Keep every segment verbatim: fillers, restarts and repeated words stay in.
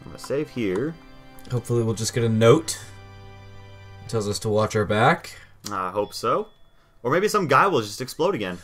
I'm gonna save here. Hopefully we'll just get a note. It tells us to watch our back. I hope so. Or maybe some guy will just explode again.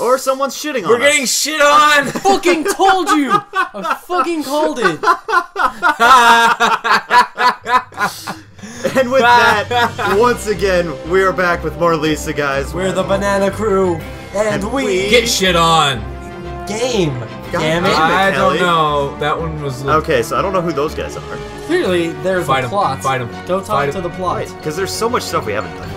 Or someone's shitting on us. We're getting shit on! I fucking told you! I fucking called it! And with that, once again, we are back with more Lisa, guys. We're the Banana Crew, and, and we, we... get shit on! Game! God damn it! I Kelly. don't know. That one was... Like, okay, so I don't know who those guys are. Clearly, there's Fight a em. plot. Fight em. Don't talk Fight to em. the plot. Because right, there's so much stuff we haven't done.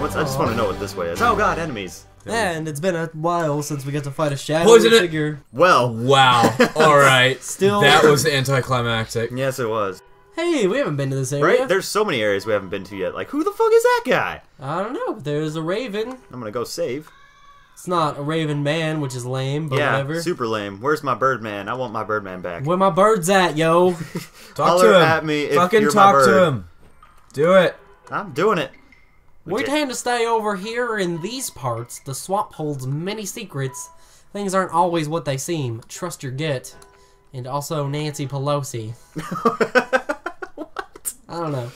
What's, I just oh. want to know what this way is. Oh god, enemies. And it's been a while since we got to fight a shadow Wasn't figure. It? Well. Wow. Alright. Still. That was anticlimactic. Yes, it was. Hey, we haven't been to this area. Right? There's so many areas we haven't been to yet. Like, who the fuck is that guy? I don't know. There's a raven. I'm gonna go save. It's not a raven man, which is lame, but yeah, whatever. Yeah, super lame. Where's my bird man? I want my bird man back. Where my bird's at, yo? Talk to him. At me if Fucking you're talk my bird. to him. Do it. I'm doing it. We tend to stay over here in these parts. The swamp holds many secrets. Things aren't always what they seem. Trust your gut. And also Nancy Pelosi. What? I don't know.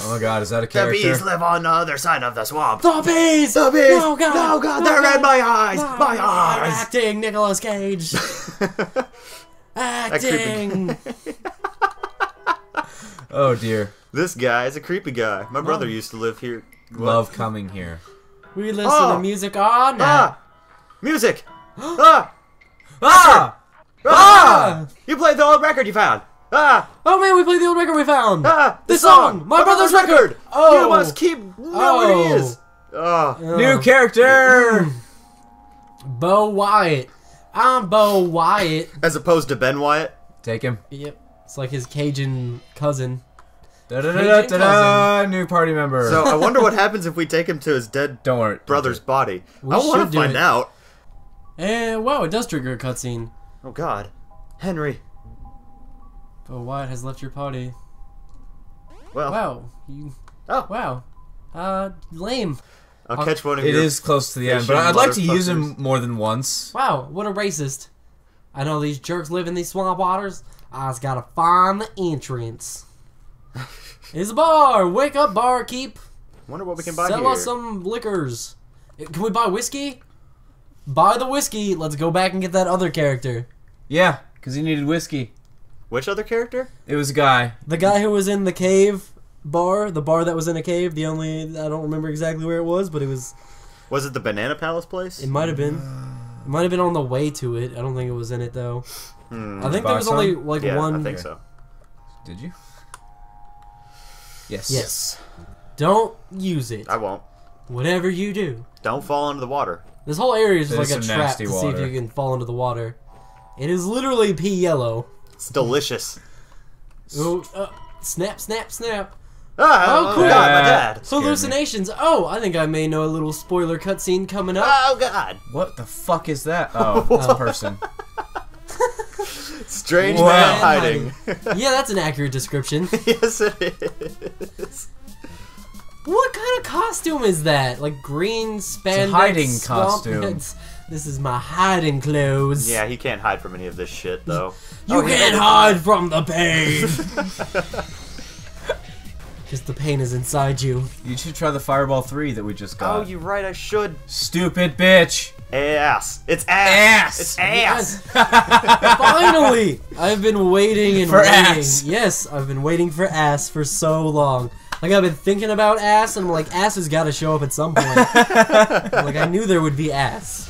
Oh my god, is that a character? The bees live on the other side of the swamp. The bees! The bees! No god! No god! They're no, in my eyes! No, my eyes! Acting, Nicolas Cage! Acting! Oh dear. This guy is a creepy guy. My brother no. used to live here. What? Love coming here. We listen oh. to music all night. Ah. Music! ah! Ah! Ah! ah! You played the old record you found. Ah! Oh man, we played the old record we found. Ah! This song, my, my brother's, brother's record. record. Oh! You must keep know oh. where he is. Oh. Oh. New character. Bo Wyatt. I'm Bo Wyatt. As opposed to Ben Wyatt. Take him. Yep. It's like his Cajun cousin. Da da da da da, new party member. So I wonder what happens if we take him to his dead Don't worry, brother's body. We I want to find it. out. And wow, it does trigger a cutscene. Oh god, Henry. But Wyatt has left your party. Well. Wow. You, oh wow. Uh, lame. I'll, I'll catch one of you. It your is close to the end, but I'd like to use him more than once. Wow, what a racist! I know these jerks live in these swamp waters. I just gotta find the entrance. It's a bar! Wake up, barkeep! Wonder what we can buy Sell here. Sell us some liquors. Can we buy whiskey? Buy the whiskey. Let's go back and get that other character. Yeah, because he needed whiskey. Which other character? It was a guy. The guy who was in the cave bar. The bar that was in a cave. The only... I don't remember exactly where it was, but it was... Was it the Banana Palace place? It might have been. It might have been on the way to it. I don't think it was in it, though. Hmm. I think there was song? only, like, yeah, one... I think so. Did you? Yes. Yes. Don't use it. I won't. Whatever you do. Don't fall into the water. This whole area is just like a trap to water. see if you can fall into the water. It is literally pea yellow. It's delicious. Ooh, uh, snap, snap, snap. Ah, oh, cool. God, my dad. Hallucinations. Oh, I think I may know a little spoiler cutscene coming up. Oh, God. What the fuck is that? Oh, that's a person. Strange wow. man hiding. Yeah, that's an accurate description. Yes, it is. What kind of costume is that? Like green spandex? It's a hiding costume. Heads. This is my hiding clothes. Yeah, he can't hide from any of this shit, though. you oh, can't hide know. from the pain. Because the pain is inside you. You should try the Fireball three that we just got. Oh, you're right, I should. Stupid bitch. Ass. It's ass. Ass. It's ass. Yes. Finally. I've been waiting and for waiting. Ass. Yes, I've been waiting for ass for so long. Like, I've been thinking about ass, and I'm like, ass has got to show up at some point. Like, I knew there would be ass.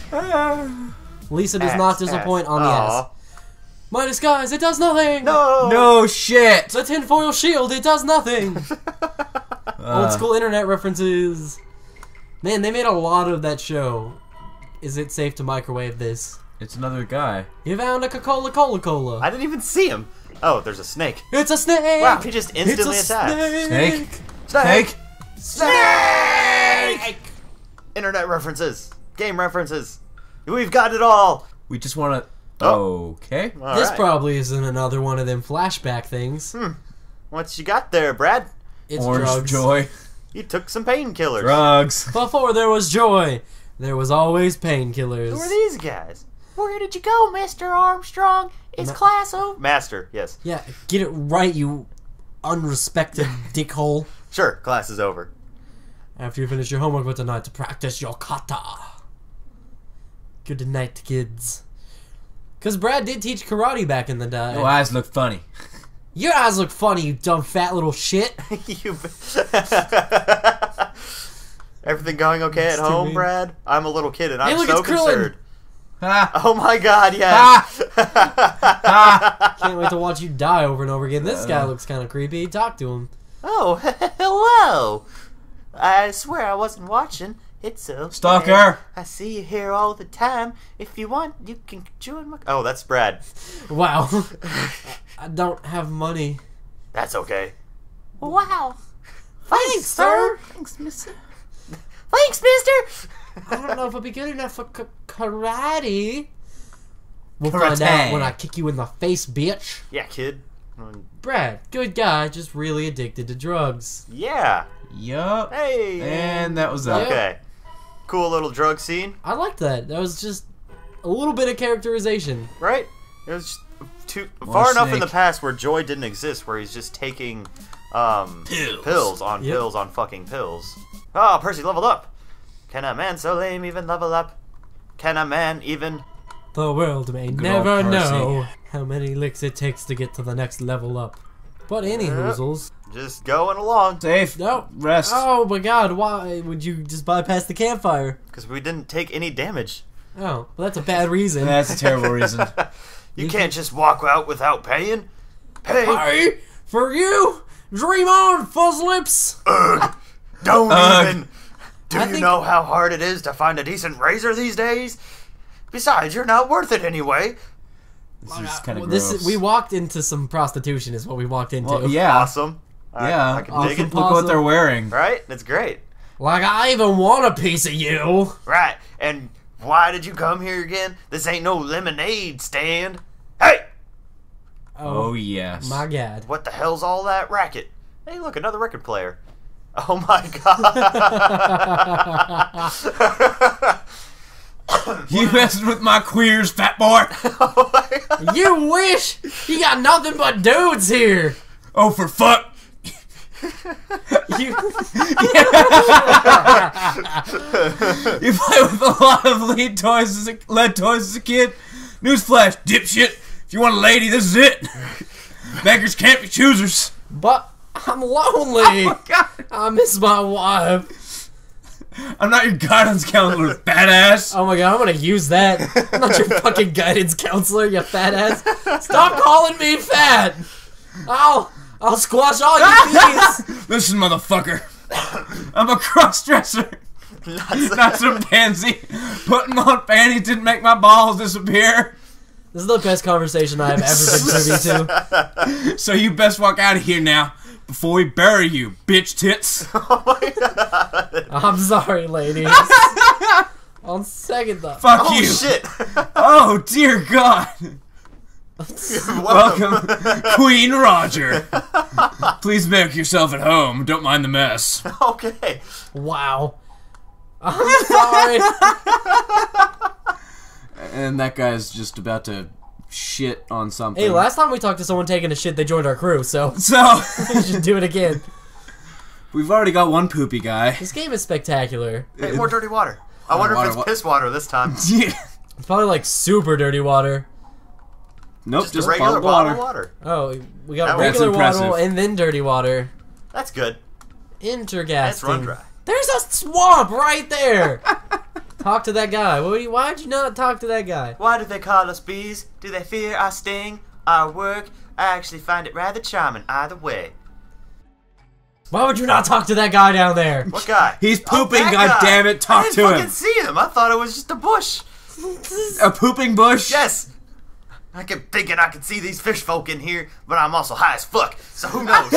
Lisa does ass, not disappoint ass. on the Aww. ass. My disguise, it does nothing. No. No shit. The tinfoil shield, it does nothing. uh. Old school internet references. Man, they made a lot of that show. Is it safe to microwave this? It's another guy. You found a Coca-Cola, Cola-Cola. I didn't even see him. Oh, there's a snake. It's a snake. Wow, he just instantly attacked. Snake. Snake. Snake. Snake. Internet references. Game references. We've got it all. We just want to... Oh. Okay. All this right. probably isn't another one of them flashback things. Hmm. What you got there, Brad? It's Orange drugs. joy. You took some painkillers. Drugs. Before there was joy. There was always painkillers. Who are these guys? Where did you go, Mister Armstrong? It's Ma- class over. Master, yes. Yeah, get it right, you unrespected dickhole. Sure, class is over. After you finish your homework for tonight to practice your kata. Good night, kids. Because Brad did teach karate back in the day. Your eyes look funny. Your eyes look funny, you dumb fat little shit. You... Everything going okay That's at home, mean. Brad? I'm a little kid and hey, I'm look, so concerned. Ah. Oh my god, yes. Ah. Ah. Can't wait to watch you die over and over again. This uh, guy looks kind of creepy. Talk to him. Oh, hello. I swear I wasn't watching. It's a... Stalker! I see you here all the time. If you want, you can join my... Oh, that's Brad. Wow. I don't have money. That's okay. Wow. Thanks, Thanks sir. Thanks, mister. Thanks, mister! I don't know if I'll be good enough for k karate. We'll karate. Find out when I kick you in the face, bitch. Yeah, kid. Brad, good guy, just really addicted to drugs. Yeah. Yup. Hey. And that was that. Okay. Cool little drug scene. I liked that. That was just a little bit of characterization. Right? It was just too More far snake. enough in the past where joy didn't exist, where he's just taking um, pills. pills on yep. pills on fucking pills. Oh, Percy leveled up. Can a man so lame even level up? Can a man even... The world may Good never know how many licks it takes to get to the next level up. But any yep. hoozles. Just going along. Safe. Nope. Rest. Oh my god, why would you just bypass the campfire? Because we didn't take any damage. Oh, well that's a bad reason. That's a terrible reason. you, you can't can... just walk out without paying. Pay. Pay for you? Dream on, Fuzzlips! Ugh. Don't Ugh. even. Do I you think... know how hard it is to find a decent razor these days? Besides, you're not worth it anyway. This is kind of well, gross. This is, we walked into some prostitution is what we walked into. Well, yeah. Awesome. I, yeah. I can awesome. dig it. Look what they're wearing. Right? That's great. Like, I even want a piece of you. Right. And why did you come here again? This ain't no lemonade stand. Hey! Oh, oh yes. My god. What the hell's all that racket? Hey, look, another record player. Oh, my god. You messing with my queers, fat boy. Oh you wish. You got nothing but dudes here. Oh, for fuck. you you play with a lot of lead toys as a, lead toys as a kid. Newsflash, dipshit. If you want a lady, this is it. Beggars can't be choosers. But I'm lonely. Oh my God. I miss my wife. I'm not your guidance counselor, fat ass. Oh my god, I'm gonna use that. I'm not your fucking guidance counselor, you fat ass. Stop calling me fat. I'll I'll squash all your peas. Listen, motherfucker. I'm a cross-dresser, not, so not some pansy. Putting on panties didn't make my balls disappear. This is the best conversation I have ever been privy to. So you best walk out of here now. Before we bury you, bitch tits. Oh my god. I'm sorry, ladies. On second thought. Fuck oh, you. Shit. Oh, dear God. Welcome, Queen Roger. Please make yourself at home. Don't mind the mess. Okay. Wow. I'm sorry. And that guy's just about to... shit on something. Hey, last time we talked to someone taking a shit, they joined our crew, so... So... we should do it again. We've already got one poopy guy. This game is spectacular. Hey, more dirty water. I wonder water, if it's wa piss water this time. Yeah. It's probably like super dirty water. Nope, just, just regular water. water. Oh, we got that regular water and then dirty water. That's good. Intergasting. That's run dry. There's a swamp right there! Talk to that guy. Why did you not talk to that guy? Why do they call us bees? Do they fear our sting? Our work? I actually find it rather charming either way. Why would you not talk to that guy down there? What guy? He's pooping, oh, goddammit. Talk to him. I didn't fucking see him. I thought it was just a bush. A pooping bush? Yes. I kept thinking I could see these fish folk in here, but I'm also high as fuck, so who knows?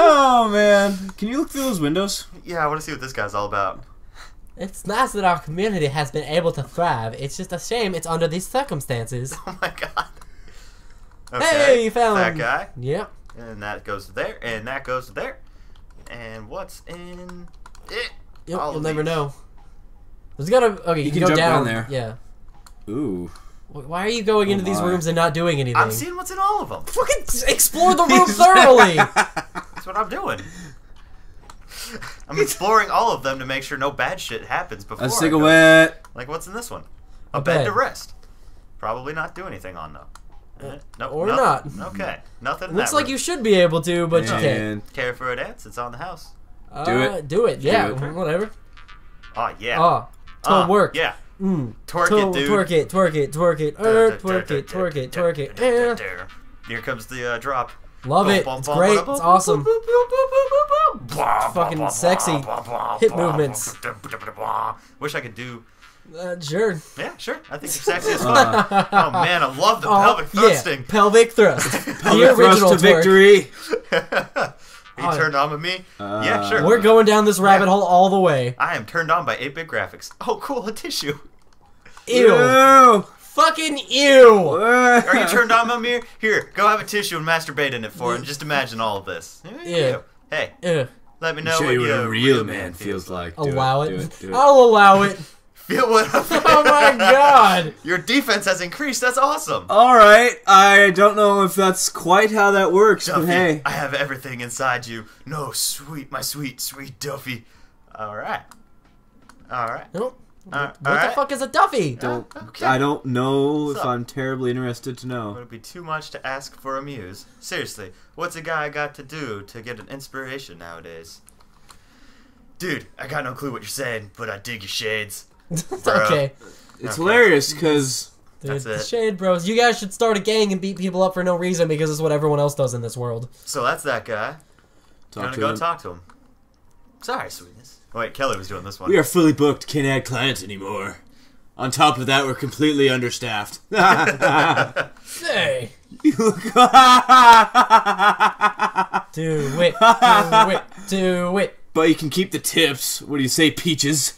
Oh, man. Can you look through those windows? Yeah, I want to see what this guy's all about. It's nice that our community has been able to thrive. It's just a shame it's under these circumstances. Oh, my God. Okay. Hey, you found that guy. Yep. And that goes to there, and that goes to there. and what's in it. Yep, you'll never know. There's gotta. Okay, you, you can, can go jump down. down there. Yeah. Ooh. Why are you going oh into my. these rooms and not doing anything? I'm seeing what's in all of them. Fucking explore the room thoroughly. That's what I'm doing. I'm exploring all of them to make sure no bad shit happens before. A cigarette. Like, what's in this one? A, a bed. bed to rest. Probably not do anything on though. Uh, no, or nothing. not. Okay, nothing. Looks like room. you should be able to, but yeah. you can't. Care for a dance? It's on the house. Uh, do it. Do it. Yeah. Do it. Whatever. Oh yeah. Oh, uh, to work. Yeah. Mm. Twerk to it, dude. Twerk it. Twerk it. Twerk it. Er, twerk it. Twerk it. Twerk it. Er. Here comes the uh, drop. Love it. It's great. It's awesome. Fucking sexy hip movements. Wish I could do. Uh, sure. Yeah, sure. I think sexy as fun. Oh man, I love the pelvic thrusting. Yeah, pelvic thrust. The original thrust to victory. Are you turned on with me? Uh, yeah, sure. We're going down this rabbit yeah. hole all the way. I am turned on by eight bit graphics. Oh, cool, a tissue. Ew. Ew. Fucking ew. Are you turned on, Mimir? Here, go have a tissue and masturbate in it for him. Just imagine all of this. Yeah. Hey, yeah. let me know I'm sure what, you what a real man feels like. Do allow it. it. Do it. Do it. I'll allow it. Feel what I'm oh my god! Your defense has increased. That's awesome. All right, I don't know if that's quite how that works, Duffy, but hey, I have everything inside you. No, sweet, my sweet, sweet Duffy. All right, all right. Nope. Uh, what right. the fuck is a Duffy? Don't. Uh, okay. I don't know if I'm terribly interested to know. Would it be too much to ask for a muse? Seriously, what's a guy got to do to get an inspiration nowadays? Dude, I got no clue what you're saying, but I dig your shades. It's okay. It's okay. hilarious because that's it. Shade Bros. You guys should start a gang and beat people up for no reason because it's what everyone else does in this world. So that's that guy. Talk I'm gonna to go him. talk to him. Sorry, sweetness. Oh, wait, Kelly was doing this one. We are fully booked. Can't add clients anymore. On top of that, we're completely understaffed. Hey. Dude, do it. Do it. Do it. But you can keep the tips. What do you say, peaches?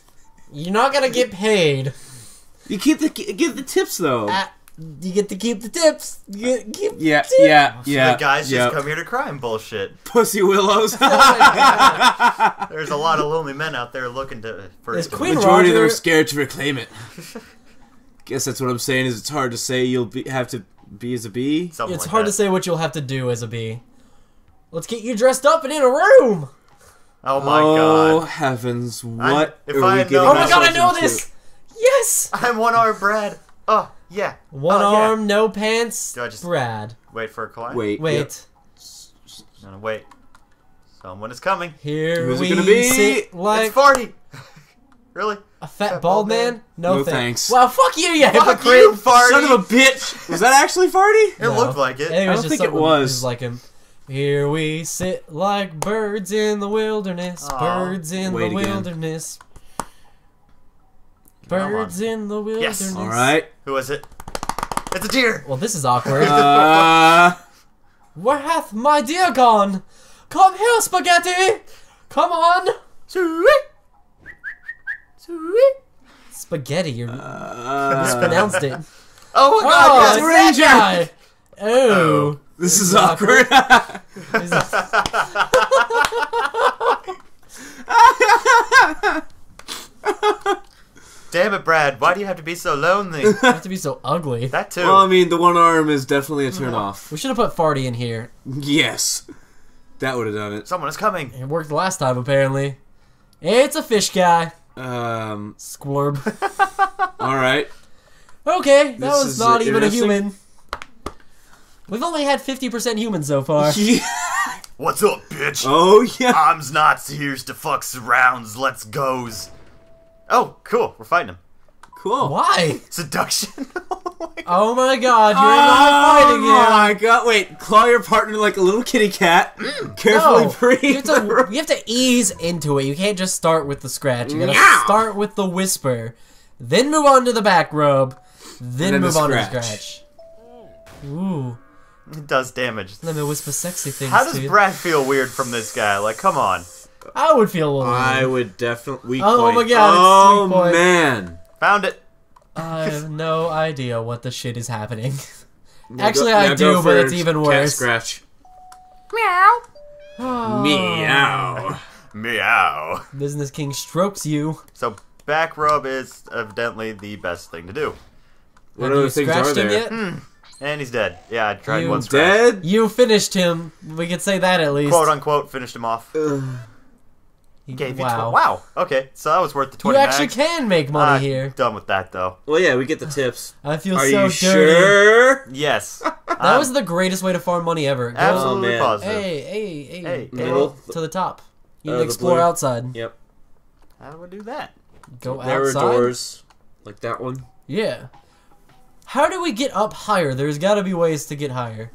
You're not gonna get paid. You keep the give the tips though. Uh, you get to keep the tips. You get, keep yeah, the tips. yeah, so yeah. The guys yeah. just come here to cry and bullshit. Pussy willows. There's a lot of lonely men out there looking to. For is Queen Roger? The majority of them are scared to reclaim it. Guess that's what I'm saying. Is it's hard to say you'll be, have to be as a bee. Something it's like hard that. to say what you'll have to do as a bee. Let's get you dressed up and in a room. Oh my oh, god. Oh heavens, what I, if are I we know, Oh my god, I know this! Too? Yes! I'm one-armed Brad. Oh, yeah. One oh, arm, yeah. no pants, Do I just Brad. Wait for a client? Wait. Wait. Yep. Wait. Someone is coming. Here Who's we it gonna be? Sit like... It's forty! Really? A fat, fat bald, bald man? man? No, no thanks. thanks. Wow, fuck you, you fuck hypocrite! You, son of a bitch! Was that actually Farty? It no. looked like it. it I don't just think it was. was like him. Here we sit like birds in the wilderness, oh, birds in the wilderness, again. birds in the wilderness. Yes. All right. Who was it? It's a deer. Well, this is awkward. uh... Where hath my deer gone? Come here, spaghetti. Come on. Sweet. Sweet. Spaghetti. You uh... mispronounced it. Oh, my God. Oh, it's a ranger. Oh. oh. This is awkward. awkward. Is this... Damn it, Brad. Why do you have to be so lonely? You have to be so ugly. That too. Well, I mean, the one arm is definitely a turn off. We should have put Farty in here. Yes. That would have done it. Someone is coming. It worked last time, apparently. It's a fish guy. Um. Squorb. All right. Okay, that this was not even a human. We've only had fifty percent human so far. Yeah. What's up, bitch? Oh, yeah. Arms not here's to fuck surrounds. Let's goes. Oh, cool. We're fighting him. Cool. Why? Seduction. Oh, my God. Oh, my God. You're not fighting him. Oh, my God. Wait. Claw your partner like a little kitty cat. Mm. Carefully no. breathe. You have, to, you have to ease into it. You can't just start with the scratch. You got to yeah. start with the whisper. Then move on to the back rub. Then, then move the on to the scratch. Ooh. It does damage. Let me whisper sexy things. How does to you. Brad feel weird from this guy? Like, come on. I would feel a little weird. I would definitely. Weak oh, point. oh my god! Oh it's weak man! Point. Found it. I have no idea what the shit is happening. We'll Actually, go, I do, but it's even worse. Cat scratch. Meow. Oh. Meow. Meow. Business King strokes you. So back rub is evidently the best thing to do. What other things are there? Hmm. And he's dead. Yeah, I tried you one scratch. Dead? You finished him. We could say that at least. Quote unquote, finished him off. Ugh. He gave wow. you tw wow. Okay, so that was worth the twenty. You actually bags. Can make money uh, here. Done with that though. Well, yeah, we get the tips. I feel are so you dirty. Sure? Yes. That um, was the greatest way to farm money ever. Go, absolutely oh, positive. Hey, hey, hey, hey, middle hey. To the top. You uh, can explore blue. Outside. Yep. How do I do that? Go there outside. There are doors, like that one. Yeah. How do we get up higher? There's got to be ways to get higher.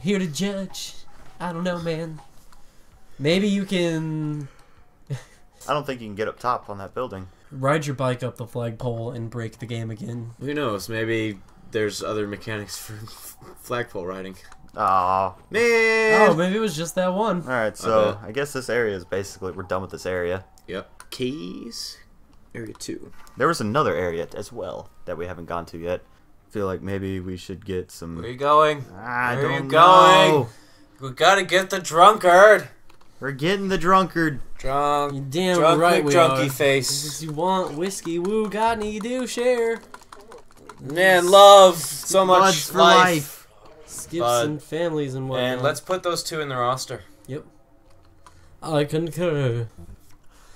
Here to judge. I don't know, man. Maybe you can... I don't think you can get up top on that building. Ride your bike up the flagpole and break the game again. Who knows? Maybe there's other mechanics for flagpole riding. Aw. Man! Oh, maybe it was just that one. Alright, so okay. I guess this area is basically... We're done with this area. Yep. Keys... Area two. There was another area as well that we haven't gone to yet. I feel like maybe we should get some... Where are you going? I Where don't are you know. Going? We gotta get the drunkard. We're getting the drunkard. Drunk. You're damn drunk, right we drunky are. Face. You want whiskey? Woo, got any? You do share. Man, love so much Blood for life. life. Skips but, and families and whatnot. And let's put those two in the roster. Yep. I concur.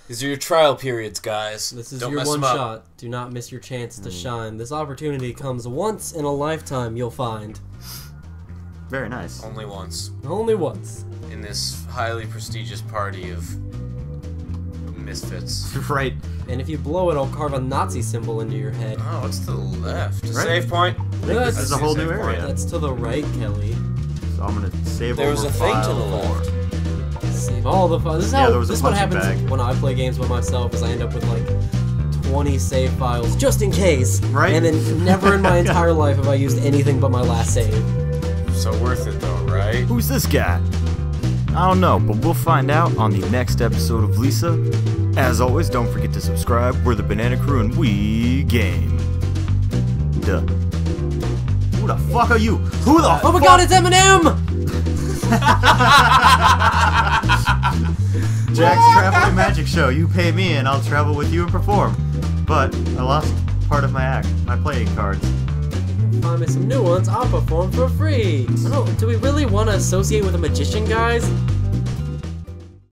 These are your trial periods, guys. This is Don't your one shot. Do not miss your chance to mm. shine. This opportunity comes once in a lifetime, you'll find. Very nice. Only once. Only once. In this highly prestigious party of misfits. Right. And if you blow it, I'll carve a Nazi symbol into your head. Oh, it's to the left. Right. Save point. That's, that's a whole new area. Point. That's to the right, Kelly. So I'm going to save there over There was a thing to the left. Save all the fun. This is yeah, how this what happens bag. When I play games by myself. Is I end up with like twenty save files just in case, right? And then never in my entire life have I used anything but my last save. So worth it though, right? Who's this guy? I don't know, but we'll find out on the next episode of Lisa. As always, don't forget to subscribe. We're the Banana Crew and we game. Duh. Who the fuck are you? Who the? Uh, oh my God! It's Eminem. Jack's Traveling Magic Show. You pay me and I'll travel with you and perform. But I lost part of my act, my playing cards. Find me some new ones, I'll perform for free. I don't, do we really want to associate with a magician, guys?